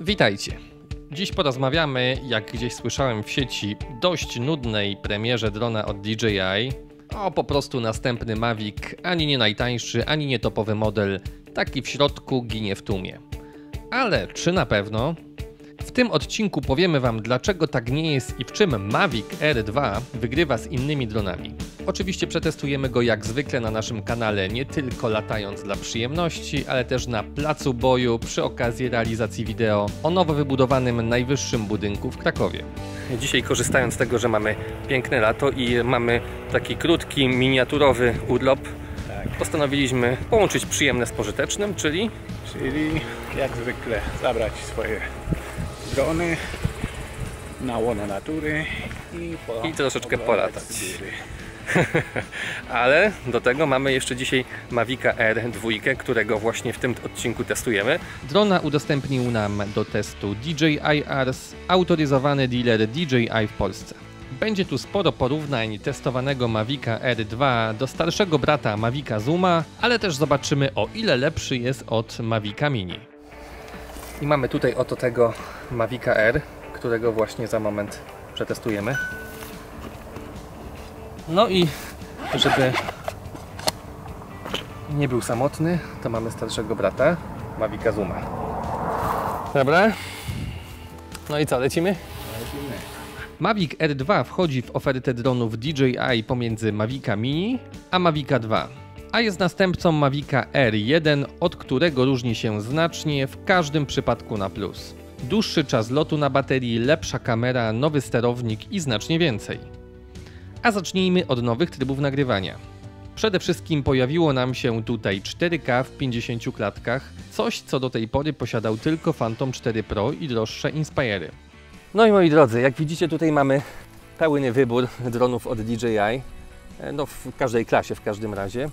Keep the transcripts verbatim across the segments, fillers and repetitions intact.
Witajcie! Dziś porozmawiamy, jak gdzieś słyszałem w sieci, dość nudnej premierze drona od D J I, o po prostu następny Mavic, ani nie najtańszy, ani nie topowy model, taki w środku ginie w tłumie. Ale czy na pewno? W tym odcinku powiemy Wam, dlaczego tak nie jest i w czym Mavic Air dwa wygrywa z innymi dronami. Oczywiście przetestujemy go jak zwykle na naszym kanale, nie tylko latając dla przyjemności, ale też na placu boju przy okazji realizacji wideo o nowo wybudowanym najwyższym budynku w Krakowie. Dzisiaj, korzystając z tego, że mamy piękne lato i mamy taki krótki, miniaturowy urlop, postanowiliśmy połączyć przyjemne z pożytecznym, czyli... Czyli jak zwykle zabrać swoje drony na łono natury i, po... I troszeczkę polatać. Ale do tego mamy jeszcze dzisiaj Mavica Air dwa, którego właśnie w tym odcinku testujemy. Drona udostępnił nam do testu D J I Ars, autoryzowany dealer D J I w Polsce. Będzie tu sporo porównań testowanego Mavica Air dwa do starszego brata Mavica Zooma, ale też zobaczymy, o ile lepszy jest od Mavica Mini. I mamy tutaj oto tego Mavica Air, którego właśnie za moment przetestujemy. No i żeby nie był samotny, to mamy starszego brata Mavica Zooma. Dobra. No i co, lecimy? Lecimy. Mavic Air dwa wchodzi w ofertę dronów D J I pomiędzy Mavica Mini a Mavica dwa, a jest następcą Mavica Air jeden, od którego różni się znacznie w każdym przypadku na plus. Dłuższy czas lotu na baterii, lepsza kamera, nowy sterownik i znacznie więcej. A zacznijmy od nowych trybów nagrywania. Przede wszystkim pojawiło nam się tutaj cztery K w pięćdziesięciu klatkach, coś co do tej pory posiadał tylko Phantom cztery Pro i droższe Inspiry. No i moi drodzy, jak widzicie, tutaj mamy pełny wybór dronów od D J I, no w każdej klasie w każdym razie.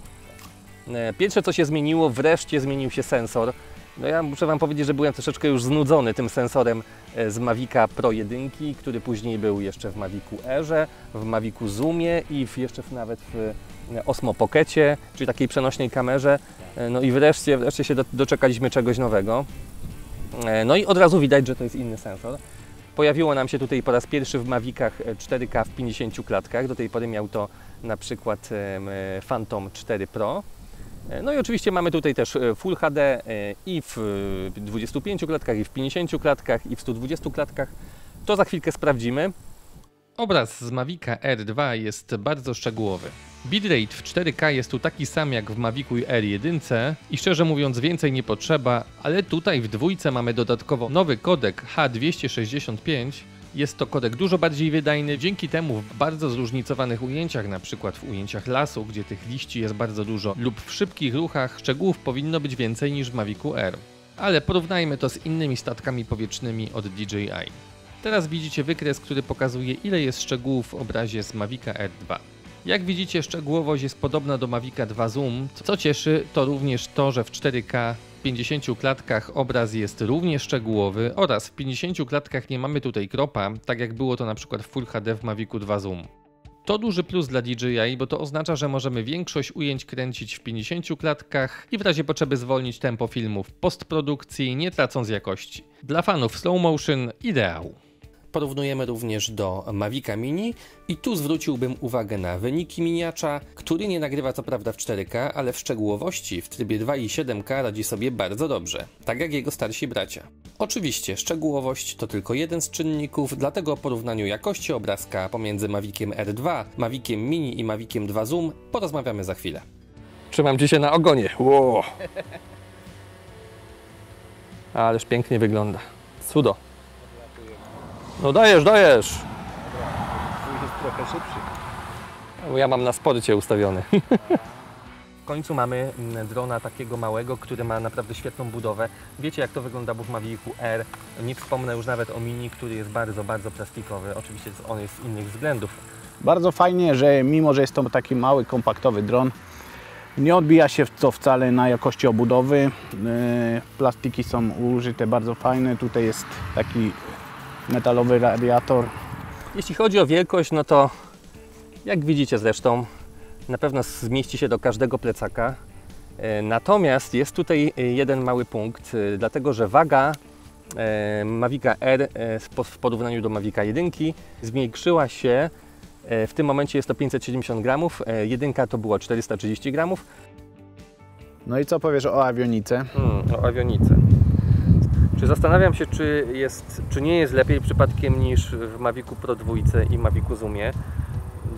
Pierwsze co się zmieniło, wreszcie zmienił się sensor. No ja muszę Wam powiedzieć, że byłem troszeczkę już znudzony tym sensorem z Mavica Pro jeden, który później był jeszcze w Mavicu Airze, w Mavicu Zoomie i w, jeszcze nawet w Osmo Pockecie, czyli takiej przenośnej kamerze. No i wreszcie, wreszcie się doczekaliśmy czegoś nowego. No i od razu widać, że to jest inny sensor. Pojawiło nam się tutaj po raz pierwszy w Mavicach cztery K w pięćdziesięciu klatkach. Do tej pory miał to na przykład Phantom cztery Pro. No i oczywiście mamy tutaj też Full H D i w dwudziestu pięciu klatkach, i w pięćdziesięciu klatkach, i w stu dwudziestu klatkach. To za chwilkę sprawdzimy. Obraz z Mavica Air dwa jest bardzo szczegółowy. Bitrate w cztery K jest tu taki sam jak w Mavicu Air jeden i szczerze mówiąc więcej nie potrzeba, ale tutaj w dwójce mamy dodatkowo nowy kodek H dwieście sześćdziesiąt pięć. Jest to kodek dużo bardziej wydajny, dzięki temu w bardzo zróżnicowanych ujęciach, na przykład w ujęciach lasu, gdzie tych liści jest bardzo dużo, lub w szybkich ruchach szczegółów powinno być więcej niż w Mavicu Air. Ale porównajmy to z innymi statkami powietrznymi od D J I. Teraz widzicie wykres, który pokazuje, ile jest szczegółów w obrazie z Mavica Air dwa. Jak widzicie, szczegółowość jest podobna do Mavica dwa Zoom. Co cieszy, to również to, że w cztery K w pięćdziesięciu klatkach obraz jest równie szczegółowy oraz w pięćdziesięciu klatkach nie mamy tutaj kropa, tak jak było to na przykład w Full H D w Mavicu dwa Zoom. To duży plus dla D J I, bo to oznacza, że możemy większość ujęć kręcić w pięćdziesięciu klatkach i w razie potrzeby zwolnić tempo filmu w postprodukcji, nie tracąc jakości. Dla fanów slow motion ideał. Porównujemy również do Mavica Mini i tu zwróciłbym uwagę na wyniki miniacza, który nie nagrywa co prawda w cztery K, ale w szczegółowości w trybie dwa i siedem K radzi sobie bardzo dobrze, tak jak jego starsi bracia. Oczywiście szczegółowość to tylko jeden z czynników, dlatego o porównaniu jakości obrazka pomiędzy Maviciem R dwa, Maviciem Mini i Maviciem dwa Zoom porozmawiamy za chwilę. Trzymam Ci się na ogonie. Wow. Ależ pięknie wygląda. Cudo. No dajesz, dajesz! Dobra, jest trochę szybszy. Ja mam na sporcie ustawiony. W końcu mamy drona takiego małego, który ma naprawdę świetną budowę. Wiecie jak to wygląda w Mavicu Air. Nie wspomnę już nawet o Mini, który jest bardzo, bardzo plastikowy. Oczywiście on jest z innych względów. Bardzo fajnie, że mimo, że jest to taki mały, kompaktowy dron, nie odbija się to wcale na jakości obudowy. Plastiki są użyte bardzo fajne. Tutaj jest taki metalowy radiator. Jeśli chodzi o wielkość, no to jak widzicie zresztą, na pewno zmieści się do każdego plecaka. Natomiast jest tutaj jeden mały punkt, dlatego że waga Mavica Air w porównaniu do Mavica jeden zmniejszyła się, w tym momencie jest to pięćset siedemdziesiąt gramów, jedynka to było czterysta trzydzieści gramów. No i co powiesz o awionice? Hmm, o awionice. Czy zastanawiam się, czy, jest, czy nie jest lepiej przypadkiem niż w Mavicu Pro dwa i Mavicu Zoomie,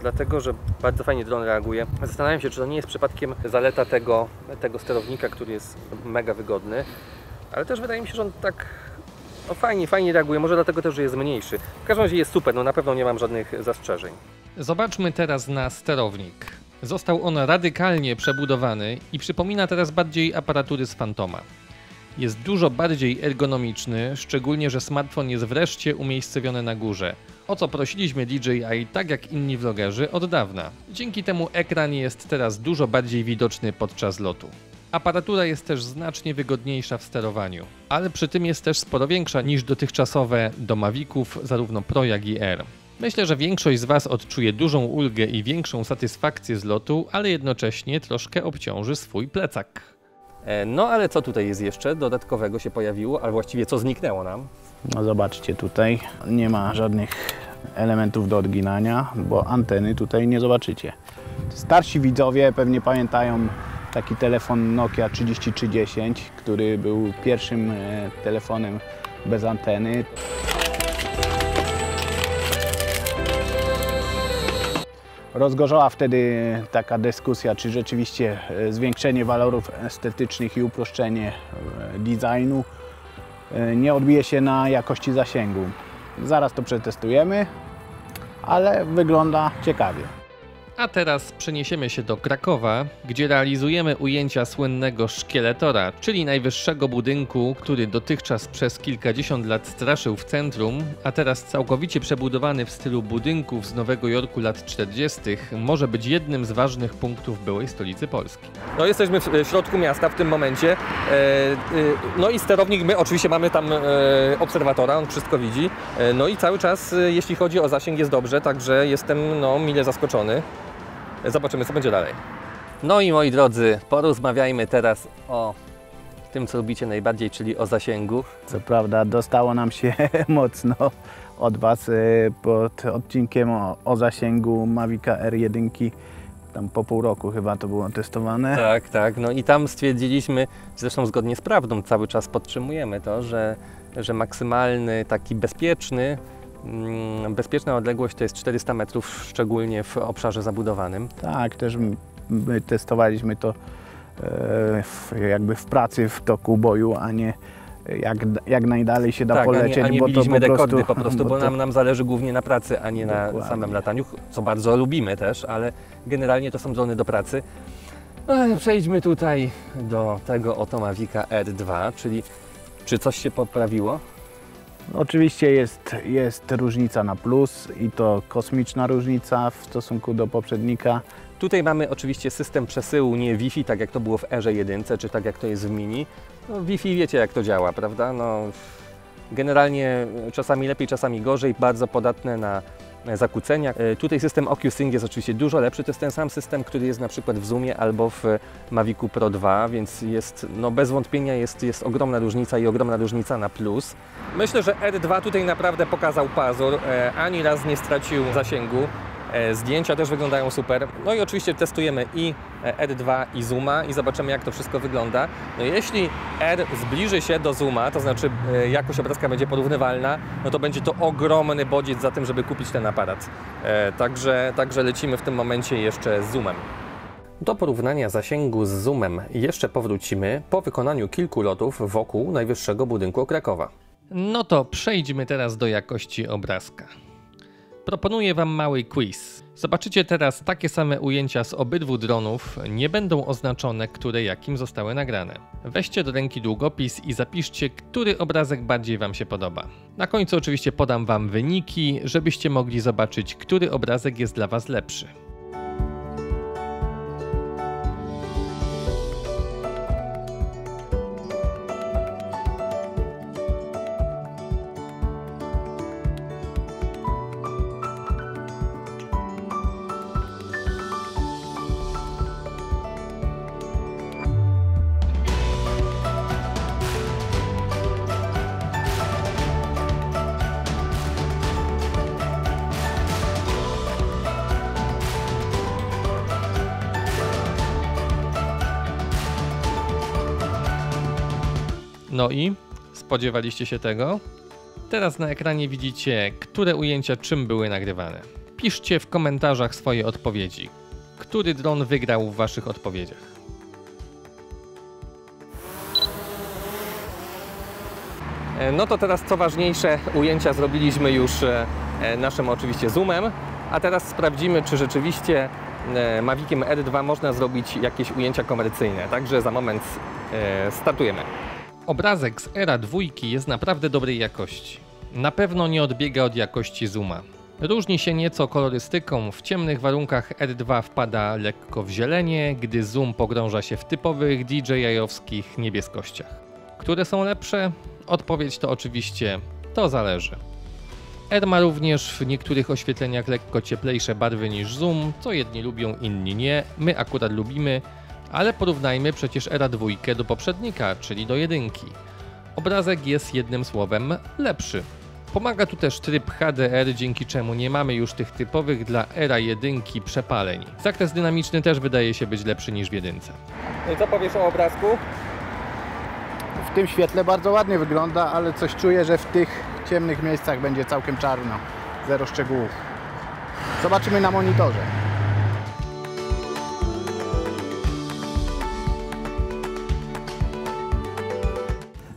dlatego że bardzo fajnie dron reaguje. Zastanawiam się, czy to nie jest przypadkiem zaleta tego, tego sterownika, który jest mega wygodny, ale też wydaje mi się, że on tak no, fajnie, fajnie reaguje, może dlatego też, że jest mniejszy. W każdym razie jest super, no na pewno nie mam żadnych zastrzeżeń. Zobaczmy teraz na sterownik. Został on radykalnie przebudowany i przypomina teraz bardziej aparatury z Phantoma. Jest dużo bardziej ergonomiczny, szczególnie że smartfon jest wreszcie umiejscowiony na górze. O co prosiliśmy D J I, tak jak inni vlogerzy, od dawna. Dzięki temu ekran jest teraz dużo bardziej widoczny podczas lotu. Aparatura jest też znacznie wygodniejsza w sterowaniu, ale przy tym jest też sporo większa niż dotychczasowe do Maviców, zarówno Pro jak i Air. Myślę, że większość z Was odczuje dużą ulgę i większą satysfakcję z lotu, ale jednocześnie troszkę obciąży swój plecak. No ale co tutaj jest jeszcze dodatkowego się pojawiło, a właściwie co zniknęło nam? No zobaczcie tutaj, nie ma żadnych elementów do odginania, bo anteny tutaj nie zobaczycie. Starsi widzowie pewnie pamiętają taki telefon Nokia trzydzieści trzy dziesięć, który był pierwszym telefonem bez anteny. Rozgorzała wtedy taka dyskusja, czy rzeczywiście zwiększenie walorów estetycznych i uproszczenie designu nie odbije się na jakości zasięgu. Zaraz to przetestujemy, ale wygląda ciekawie. A teraz przeniesiemy się do Krakowa, gdzie realizujemy ujęcia słynnego szkieletora, czyli najwyższego budynku, który dotychczas przez kilkadziesiąt lat straszył w centrum, a teraz całkowicie przebudowany w stylu budynków z Nowego Jorku lat czterdziestych może być jednym z ważnych punktów byłej stolicy Polski. No jesteśmy w środku miasta w tym momencie, no i sterownik, my oczywiście mamy tam obserwatora, on wszystko widzi, no i cały czas jeśli chodzi o zasięg jest dobrze, także jestem no mile zaskoczony. Zobaczymy, co będzie dalej. No i moi drodzy, porozmawiajmy teraz o tym, co lubicie najbardziej, czyli o zasięgu. Co prawda dostało nam się mocno od Was pod odcinkiem o, o zasięgu Mavica R jeden. Tam po pół roku chyba to było testowane. Tak, tak. No i tam stwierdziliśmy, zresztą zgodnie z prawdą cały czas podtrzymujemy to, że, że maksymalny, taki bezpieczny, bezpieczna odległość to jest czterysta metrów, szczególnie w obszarze zabudowanym. Tak, też my testowaliśmy to w, jakby w pracy, w toku boju, a nie jak, jak najdalej się da tak, polecieć. A nie, a nie bo biliśmy to po rekordy prostu, po prostu, bo, bo to... nam, nam zależy głównie na pracy, a nie Dokładnie. na samym lataniu, co bardzo lubimy też, ale generalnie to są drony do pracy. No, przejdźmy tutaj do tego oto Mavica R dwa, czyli czy coś się poprawiło? Oczywiście jest, jest różnica na plus i to kosmiczna różnica w stosunku do poprzednika. Tutaj mamy oczywiście system przesyłu, nie Wi-Fi, tak jak to było w Erze jeden, czy tak jak to jest w Mini. No, Wi-Fi wiecie jak to działa, prawda? No, generalnie czasami lepiej, czasami gorzej, bardzo podatne na zakłócenia. Tutaj system OcuSync jest oczywiście dużo lepszy, to jest ten sam system, który jest na przykład w Zoomie albo w Mavicu Pro dwa, więc jest, no bez wątpienia jest, jest ogromna różnica i ogromna różnica na plus. Myślę, że R dwa tutaj naprawdę pokazał pazur, ani raz nie stracił zasięgu, zdjęcia też wyglądają super. No i oczywiście testujemy i R dwa i Zooma i zobaczymy jak to wszystko wygląda. No jeśli R zbliży się do Zooma, to znaczy jakość obrazka będzie porównywalna, no to będzie to ogromny bodziec za tym, żeby kupić ten aparat. Także, także lecimy w tym momencie jeszcze z Zoomem. Do porównania zasięgu z Zoomem jeszcze powrócimy po wykonaniu kilku lotów wokół najwyższego budynku Krakowa. No to przejdźmy teraz do jakości obrazka. Proponuję Wam mały quiz. Zobaczycie teraz takie same ujęcia z obydwu dronów, nie będą oznaczone, które jakim zostały nagrane. Weźcie do ręki długopis i zapiszcie, który obrazek bardziej Wam się podoba. Na końcu oczywiście podam Wam wyniki, żebyście mogli zobaczyć, który obrazek jest dla Was lepszy. No i spodziewaliście się tego? Teraz na ekranie widzicie, które ujęcia czym były nagrywane. Piszcie w komentarzach swoje odpowiedzi. Który dron wygrał w waszych odpowiedziach? No to teraz co ważniejsze, ujęcia zrobiliśmy już naszym oczywiście zoomem, a teraz sprawdzimy, czy rzeczywiście Maviciem Air dwa można zrobić jakieś ujęcia komercyjne. Także za moment startujemy. Obrazek z Aira dwa jest naprawdę dobrej jakości. Na pewno nie odbiega od jakości zooma. Różni się nieco kolorystyką, w ciemnych warunkach Air dwa wpada lekko w zielenie, gdy zoom pogrąża się w typowych D J I-owskich niebieskościach. Które są lepsze? Odpowiedź to oczywiście to zależy. Air ma również w niektórych oświetleniach lekko cieplejsze barwy niż zoom, co jedni lubią, inni nie, my akurat lubimy, ale porównajmy przecież Aira dwa do poprzednika, czyli do jedynki. Obrazek jest jednym słowem lepszy. Pomaga tu też tryb H D R, dzięki czemu nie mamy już tych typowych dla Aira jeden przepaleń. Zakres dynamiczny też wydaje się być lepszy niż w jedynce. No i co powiesz o obrazku? W tym świetle bardzo ładnie wygląda, ale coś czuję, że w tych ciemnych miejscach będzie całkiem czarno, zero szczegółów. Zobaczymy na monitorze.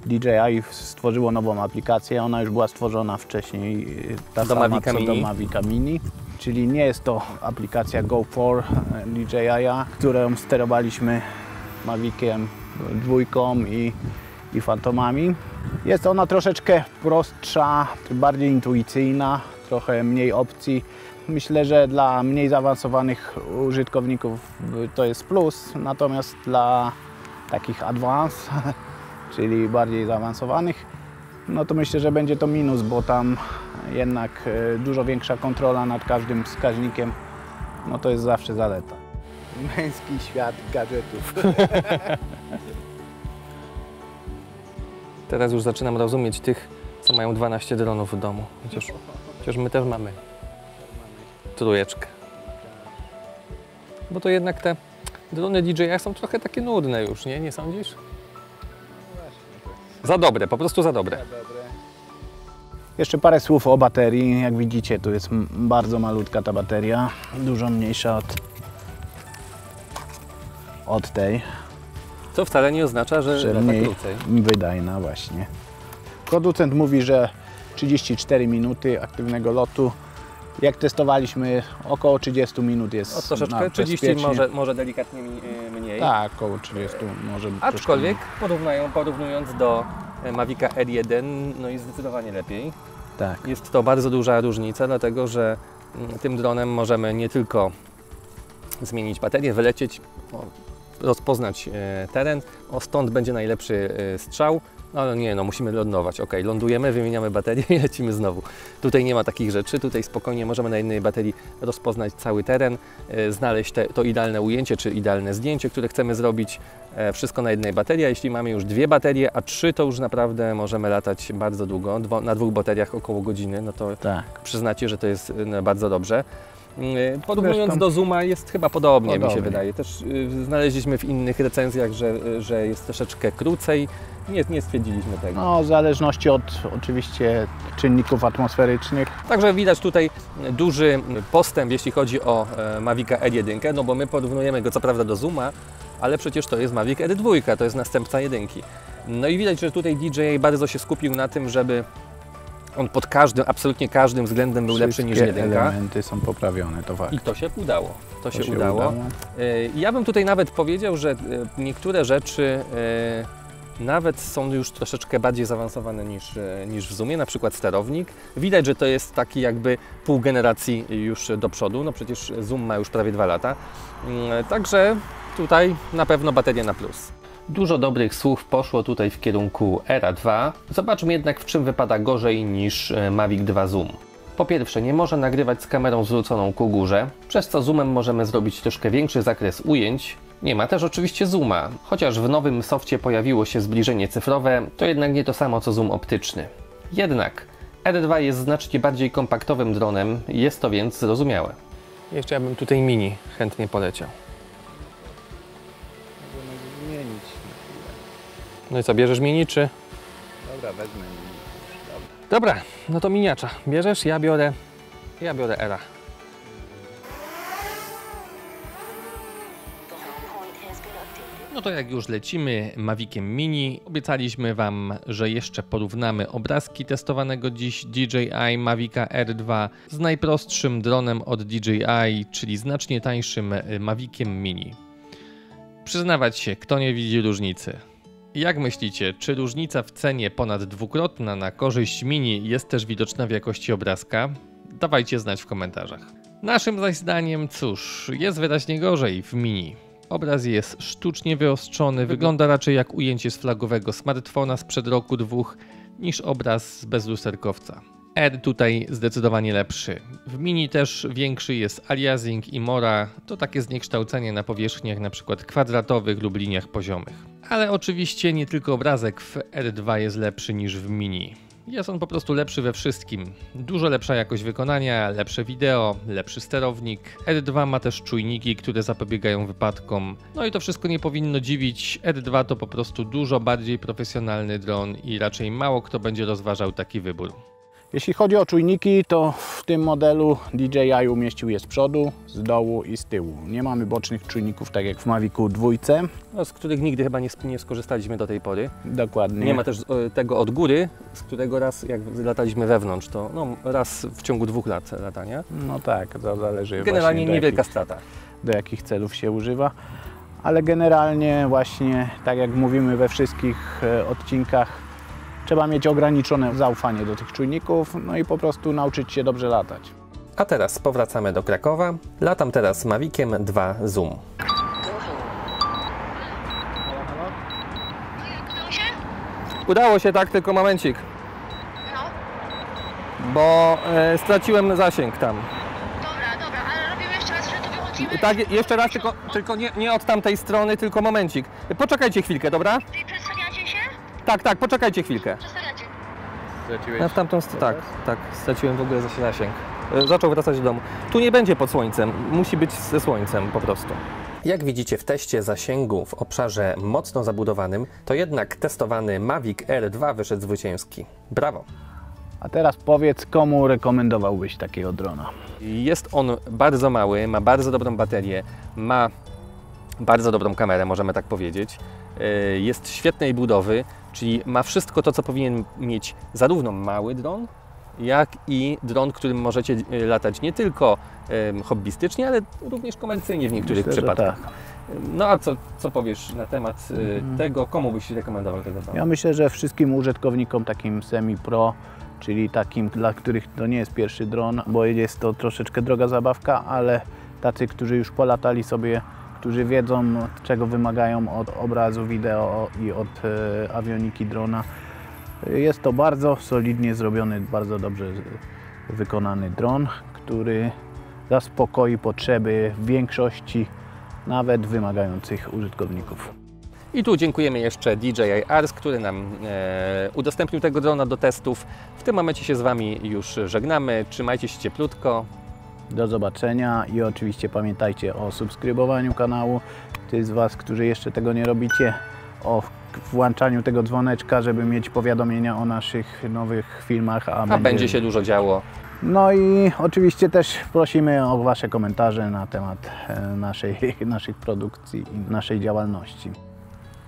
D J I stworzyło nową aplikację, ona już była stworzona wcześniej, ta do sama Mavica co Mini. do Mavica Mini. Czyli nie jest to aplikacja Go cztery D J I-a, którą sterowaliśmy Maviciem dwójką i i Phantomami. Jest ona troszeczkę prostsza, bardziej intuicyjna, trochę mniej opcji. Myślę, że dla mniej zaawansowanych użytkowników to jest plus, natomiast dla takich advanced, czyli bardziej zaawansowanych, no to myślę, że będzie to minus, bo tam jednak dużo większa kontrola nad każdym wskaźnikiem, no to jest zawsze zaleta. Męski świat gadżetów. Teraz już zaczynam rozumieć tych, co mają dwanaście dronów w domu. Chociaż, chociaż my też mamy trójeczkę. Bo to jednak te drony D J I są trochę takie nudne już, nie? Nie sądzisz? Za dobre, po prostu za dobre. Jeszcze parę słów o baterii. Jak widzicie, tu jest bardzo malutka ta bateria. Dużo mniejsza od, od tej. To wcale nie oznacza, że, że mniej krócej. Wydajna właśnie. Producent mówi, że trzydzieści cztery minuty aktywnego lotu. Jak testowaliśmy, około trzydzieści minut jest. O troszeczkę, trzydzieści może, może delikatnie mniej. Tak, około trzydzieści może. Aczkolwiek porównując do Mavica Air jeden, no jest zdecydowanie lepiej. Tak. Jest to bardzo duża różnica, dlatego że tym dronem możemy nie tylko zmienić baterię, wylecieć, rozpoznać teren, o stąd będzie najlepszy strzał, no ale nie, no musimy lądować, ok, lądujemy, wymieniamy baterię i lecimy znowu. Tutaj nie ma takich rzeczy, tutaj spokojnie możemy na jednej baterii rozpoznać cały teren, znaleźć te, to idealne ujęcie czy idealne zdjęcie, które chcemy zrobić, wszystko na jednej baterii, a jeśli mamy już dwie baterie, a trzy, to już naprawdę możemy latać bardzo długo, Dwo, na dwóch bateriach około godziny, no to tak. Przyznacie, że to jest bardzo dobrze. Porównując do zooma jest chyba podobnie, podobnie, mi się wydaje. Też znaleźliśmy w innych recenzjach, że, że jest troszeczkę krócej. Nie, nie stwierdziliśmy tego. No, w zależności od oczywiście czynników atmosferycznych. Także widać tutaj duży postęp, jeśli chodzi o Mavica Air jeden, no bo my porównujemy go co prawda do zooma, ale przecież to jest Mavic Air dwa, to jest następca jedynki. No i widać, że tutaj D J I bardzo się skupił na tym, żeby on pod każdym, absolutnie każdym względem był lepszy niż jedynka. Elementy są poprawione, to fakt. I to się udało. To, to się, się udało. udało. Ja bym tutaj nawet powiedział, że niektóre rzeczy nawet są już troszeczkę bardziej zaawansowane niż, niż w zoomie, na przykład sterownik. Widać, że to jest taki jakby pół generacji już do przodu, no przecież zoom ma już prawie dwa lata. Także tutaj na pewno bateria na plus. Dużo dobrych słów poszło tutaj w kierunku Aira dwa. Zobaczmy jednak, w czym wypada gorzej niż Mavic dwa Zoom. Po pierwsze, nie może nagrywać z kamerą zwróconą ku górze, przez co zoomem możemy zrobić troszkę większy zakres ujęć. Nie ma też oczywiście zooma. Chociaż w nowym sofcie pojawiło się zbliżenie cyfrowe, to jednak nie to samo co zoom optyczny. Jednak Air dwa jest znacznie bardziej kompaktowym dronem, jest to więc zrozumiałe. Jeszcze ja bym tutaj Mini chętnie poleciał. No i co, bierzesz Mini, czy? Dobra, wezmę. Dobra, no to miniacza. Bierzesz, ja biorę, ja biorę Era. No to jak już lecimy Maviciem Mini, obiecaliśmy Wam, że jeszcze porównamy obrazki testowanego dziś D J I Mavica Air dwa z najprostszym dronem od D J I, czyli znacznie tańszym Maviciem Mini. Przyznawać się, kto nie widzi różnicy. Jak myślicie, czy różnica w cenie ponad dwukrotna na korzyść Mini jest też widoczna w jakości obrazka? Dawajcie znać w komentarzach. Naszym zaś zdaniem, cóż, jest wyraźnie gorzej w Mini. Obraz jest sztucznie wyostrzony, wygląda raczej jak ujęcie z flagowego smartfona sprzed roku dwóch niż obraz z bezlusterkowca. Air tutaj zdecydowanie lepszy. W Mini też większy jest aliasing i mora, to takie zniekształcenie na powierzchniach np. kwadratowych lub liniach poziomych. Ale oczywiście nie tylko obrazek w Air dwa jest lepszy niż w Mini. Jest on po prostu lepszy we wszystkim. Dużo lepsza jakość wykonania, lepsze wideo, lepszy sterownik. Air dwa ma też czujniki, które zapobiegają wypadkom. No i to wszystko nie powinno dziwić. Air dwa to po prostu dużo bardziej profesjonalny dron i raczej mało kto będzie rozważał taki wybór. Jeśli chodzi o czujniki, to w tym modelu D J I umieścił je z przodu, z dołu i z tyłu. Nie mamy bocznych czujników, tak jak w Mavicu dwa, no, z których nigdy chyba nie, nie skorzystaliśmy do tej pory. Dokładnie. Nie ma też tego od góry, z którego raz jak lataliśmy wewnątrz, to no, raz w ciągu dwóch lat latania. No tak, to zależy. Generalnie niewielka strata. Do jakich celów się używa. Ale generalnie właśnie, tak jak mówimy we wszystkich odcinkach, trzeba mieć ograniczone zaufanie do tych czujników, no i po prostu nauczyć się dobrze latać. A teraz powracamy do Krakowa. Latam teraz Maviciem dwa Zoom. Udało się, tak, tylko momencik. No. Bo e, straciłem zasięg tam. Dobra, dobra, ale robimy jeszcze raz, że to wychodzimy. Tak, jeszcze raz, tylko, tylko nie, nie od tamtej strony, tylko momencik. Poczekajcie chwilkę, dobra? Tak, tak, poczekajcie chwilkę. Straciłeś? Ja w tamtą stronę. Tak, tak, straciłem w ogóle zasięg. Zaczął wracać do domu. Tu nie będzie pod słońcem, musi być ze słońcem po prostu. Jak widzicie w teście zasięgu w obszarze mocno zabudowanym, to jednak testowany Mavic Air dwa wyszedł zwycięski. Brawo! A teraz powiedz, komu rekomendowałbyś takiego drona? Jest on bardzo mały, ma bardzo dobrą baterię, ma bardzo dobrą kamerę, możemy tak powiedzieć. Jest świetnej budowy, czyli ma wszystko to, co powinien mieć zarówno mały dron, jak i dron, którym możecie latać nie tylko hobbystycznie, ale również komercyjnie w niektórych Myślę, przypadkach. Tak. No a co, co powiesz na temat hmm. tego, komu byś rekomendował tego drona? Ja myślę, że wszystkim użytkownikom takim semi-pro, czyli takim, dla których to nie jest pierwszy dron, bo jest to troszeczkę droga zabawka, ale tacy, którzy już polatali sobie, którzy wiedzą, czego wymagają od obrazu, wideo i od e, awioniki drona. Jest to bardzo solidnie zrobiony, bardzo dobrze wykonany dron, który zaspokoi potrzeby większości, nawet wymagających użytkowników. I tu dziękujemy jeszcze D J I Ars, który nam e, udostępnił tego drona do testów. W tym momencie się z Wami już żegnamy. Trzymajcie się cieplutko. Do zobaczenia i oczywiście pamiętajcie o subskrybowaniu kanału. Ci z Was, którzy jeszcze tego nie robicie, o włączaniu tego dzwoneczka, żeby mieć powiadomienia o naszych nowych filmach. A, a będzie... będzie się dużo działo. No i oczywiście też prosimy o Wasze komentarze na temat naszej, naszych produkcji i naszej działalności.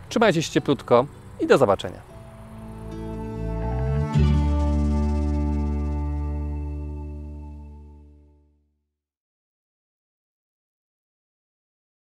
Trzymajcie się cieplutko i do zobaczenia.